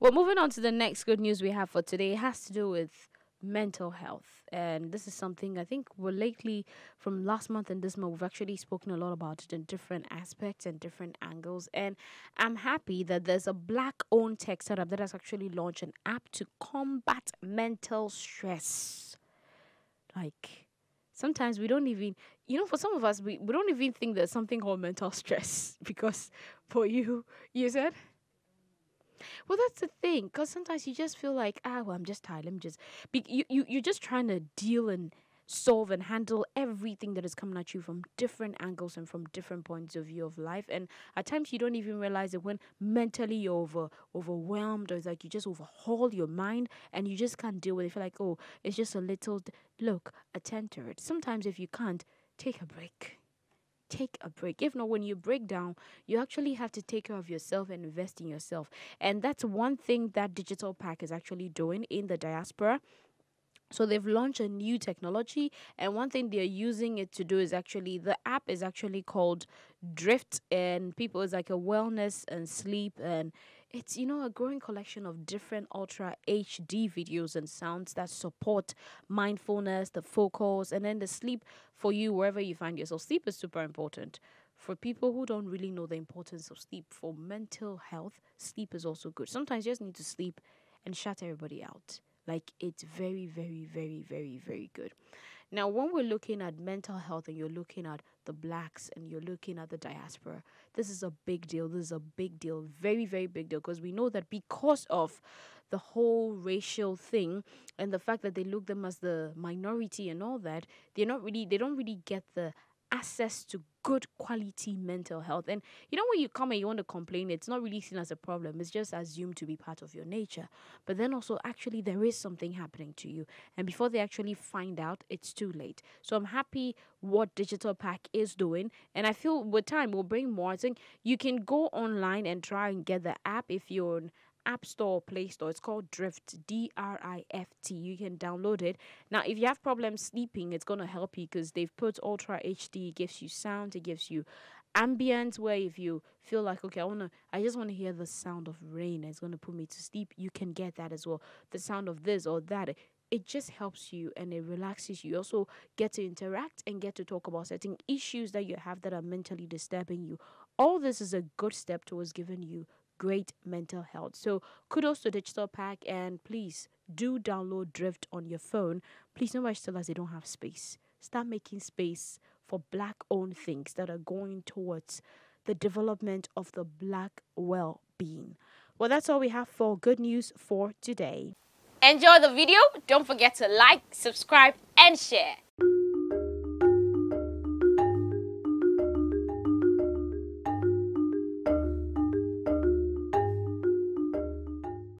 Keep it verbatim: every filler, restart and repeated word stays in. Well, moving on to the next good news we have for today, it has to do with mental health, and this is something I think we're lately from last month and this month we've actually spoken a lot about it in different aspects and different angles. And I'm happy that there's a black owned tech startup that has actually launched an app to combat mental stress. Like, sometimes we don't even, you know, for some of us we, we don't even think there's something called mental stress, because for you you said, well, that's the thing, because sometimes you just feel like, ah, well, I'm just tired. Let me just... Be you, you, you're just trying to deal and solve and handle everything that is coming at you from different angles and from different points of view of life. And at times, you don't even realize it when mentally you're over, overwhelmed, or it's like you just overhaul your mind and you just can't deal with it. You feel like, oh, it's just a little... Look, attend to it. Sometimes if you can't, take a break. Take a break. If not, when you break down, you actually have to take care of yourself and invest in yourself. And that's one thing that DigitalPak is actually doing in the diaspora. So they've launched a new technology, and one thing they're using it to do is actually, the app is actually called Drift, and people, is like a wellness and sleep, and it's, you know, a growing collection of different ultra H D videos and sounds that support mindfulness, the focus, and then the sleep for you wherever you find yourself. Sleep is super important. For people who don't really know the importance of sleep, for mental health, sleep is also good. Sometimes you just need to sleep and shut everybody out. Like, it's very, very, very, very, very good. Now, when we're looking at mental health and you're looking at the blacks and you're looking at the diaspora, this is a big deal. This is a big deal. Very, very big deal. Because we know that because of the whole racial thing and the fact that they look them as the minority and all that, they're not really, they don't really get the access to good quality mental health. And you know, when you come and you want to complain, it's not really seen as a problem. It's just assumed to be part of your nature. But then also, actually, there is something happening to you, and before they actually find out, it's too late. So I'm happy what DigitalPak is doing, and I feel with time we'll bring more. I think you can go online and try and get the app if you're on App Store or Play Store. It's called Drift, D R I F T. You can download it. Now, if you have problems sleeping, it's going to help you, because they've put ultra H D. It gives you sound, it gives you ambience, where if you feel like, okay, I want to, I just want to hear the sound of rain, it's going to put me to sleep, you can get that as well. The sound of this or that, it just helps you and it relaxes you. You also get to interact and get to talk about certain issues that you have that are mentally disturbing you. All this is a good step towards giving you great mental health. So kudos to DigitalPak, and please do download Drift on your phone. Please, nobody still has, they don't have space. Start making space for black owned things that are going towards the development of the black well-being. Well, that's all we have for good news for today. Enjoy the video. Don't forget to like, subscribe and share.